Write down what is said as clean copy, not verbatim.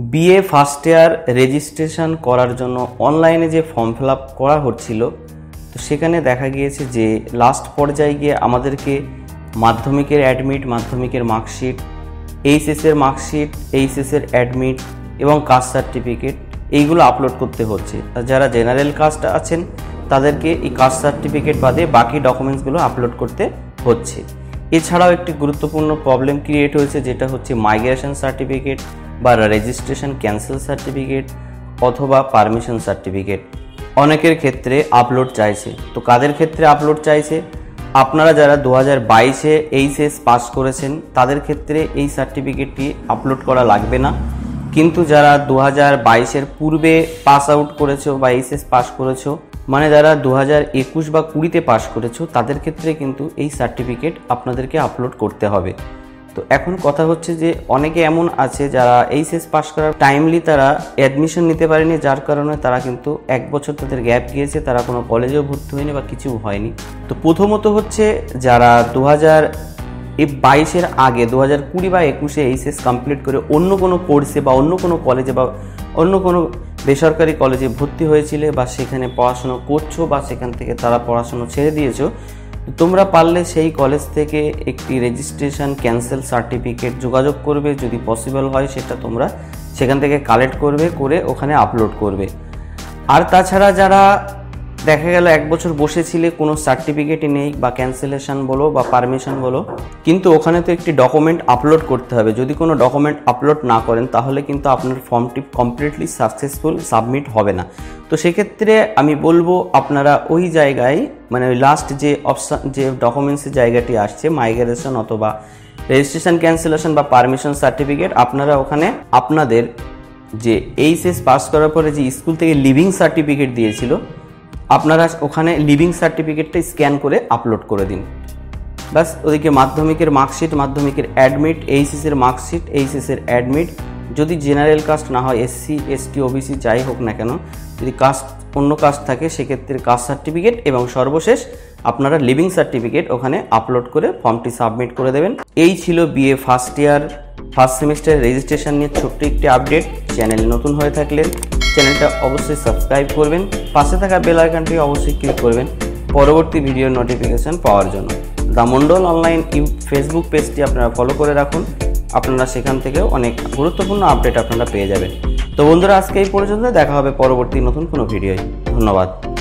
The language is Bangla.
बीए फार्स्ट ईयर रेजिस्ट्रेशन करार जोन्नो अनलाइने जे फर्म फिल आप करा होच्छिलो तो सेखाने देखा गियेछे जे लास्ट पर्याये गिये आमादेरके माध्यमिकेर एडमिट माध्यमिकेर मार्कशीट এইচএসের मार्कशीट এইচএসের एडमिट एवं कास्ट सार्टिफिकेट এইগুলো আপলোড করতে হচ্ছে। যারা জেনারেল কাস্ট আছেন তাদেরকে এই কাস্ট সার্টিফিকেট বাদে বাকি ডকুমেন্টসগুলো আপলোড করতে হচ্ছে। এছাড়াও একটি গুরুত্বপূর্ণ প্রবলেম ক্রিয়েট হয়েছে যেটা হচ্ছে মাইগ্রেশন সার্টিফিকেট বা রেজিস্ট্রেশন ক্যান্সেল সার্টিফিকেট অথবা পারমিশন সার্টিফিকেট অনেকের ক্ষেত্রে আপলোড চাইছে। তো কাদের ক্ষেত্রে আপলোড চাইছে? আপনারা যারা 2022-এ এইচএস পাস করেছেন তাদের ক্ষেত্রে এই সার্টিফিকেটটি আপলোড করা লাগবে না, কিন্তু যারা 2022-এর পূর্বে পাস আউট করেছো বা এইচএস পাস করেছো মানে যারা 2021 বা 20-তে পাস করেছো তাদের ক্ষেত্রে কিন্তু এই সার্টিফিকেট আপনাদেরকে আপলোড করতে হবে। তো এখন কথা হচ্ছে যে অনেকে এমন আছে যারা এইচএস পাস করার টাইমলি তারা অ্যাডমিশন নিতে পারেনি, যার কারণে তারা কিন্তু এক বছর তাদের গ্যাপ গিয়েছে, তারা কোনো কলেজেও ভর্তি হয়নি বা কিছু হয়নি। তো প্রথমত হচ্ছে যারা 2022-এর আগে 2020 বা 21-এ এইচএস কমপ্লিট করে অন্য কোনো কোর্সে বা অন্য কোনো কলেজে বা অন্য কোনো বেসরকারি কলেজে ভর্তি হয়েছিলে বা সেখানে পড়াশোনা করছো বা সেখান থেকে তারা পড়াশোনা ছেড়ে দিয়েছো, তোমরা পারলে সেই কলেজ থেকে একটি রেজিস্ট্রেশন ক্যান্সেল সার্টিফিকেট যোগাযোগ করবে, যদি পসিবল হয় সেটা তোমরা সেখান থেকে কালেক্ট করবে, করে ওখানে আপলোড করবে। আর তাছাড়া যারা দেখা গেল এক বছর বসেছিলে কোনো সার্টিফিকেটই নেই বা ক্যান্সেলেশন বলো বা পারমিশন বলো, কিন্তু ওখানে তো একটি ডকুমেন্ট আপলোড করতে হবে, যদি কোনো ডকুমেন্ট আপলোড না করেন তাহলে কিন্তু আপনার ফর্মটি কমপ্লিটলি সাকসেসফুল সাবমিট হবে না। তো সেক্ষেত্রে আমি বলবো আপনারা ওই জায়গায় মানে ওই লাস্ট যে অপশান যে ডকুমেন্টসের জায়গাটি আসছে মাইগ্রেশন অথবা রেজিস্ট্রেশন ক্যান্সেলেশন বা পারমিশন সার্টিফিকেট, আপনারা ওখানে আপনাদের যে এইচএস পাস করার পরে যে স্কুল থেকে লিভিং সার্টিফিকেট দিয়েছিল আপনারা ওখানে লিভিং সার্টিফিকেটটা স্ক্যান করে আপলোড করে দিন। ব্যাস ওদিকে মাধ্যমিকের মার্কশিট মাধ্যমিকের অ্যাডমিট এইচএসের মার্কশিট এইচএসের অ্যাডমিট, যদি জেনারেল কাস্ট না হয় এসসি এসটি ওবিসি যাই হোক না কেন, যদি কাস্ট অন্য কাস্ট থাকে সেক্ষেত্রে কাস্ট সার্টিফিকেট এবং সর্বশেষ আপনারা লিভিং সার্টিফিকেট ওখানে আপলোড করে ফর্মটি সাবমিট করে দেবেন। এই ছিল BA first year first semester registration নিয়ে ছোট্ট একটি আপডেট। চ্যানেল নতুন হয়ে থাকলে চ্যানেলটা অবশ্যই সাবস্ক্রাইব করবেন, পাশে থাকা বেল আইকনটি অবশ্যই ক্লিক করবেন পরবর্তী ভিডিওর নোটিফিকেশন পাওয়ার জন্য। দা মন্ডল অনলাইন ফেসবুক পেজটি আপনারা ফলো করে রাখুন, আপনারা সেখান থেকেও অনেক গুরুত্বপূর্ণ আপডেট আপনারা পেয়ে যাবেন। তো বন্ধুরা আজকে এই পর্যন্ত, দেখা হবে পরবর্তী নতুন কোনো ভিডিওয়। ধন্যবাদ।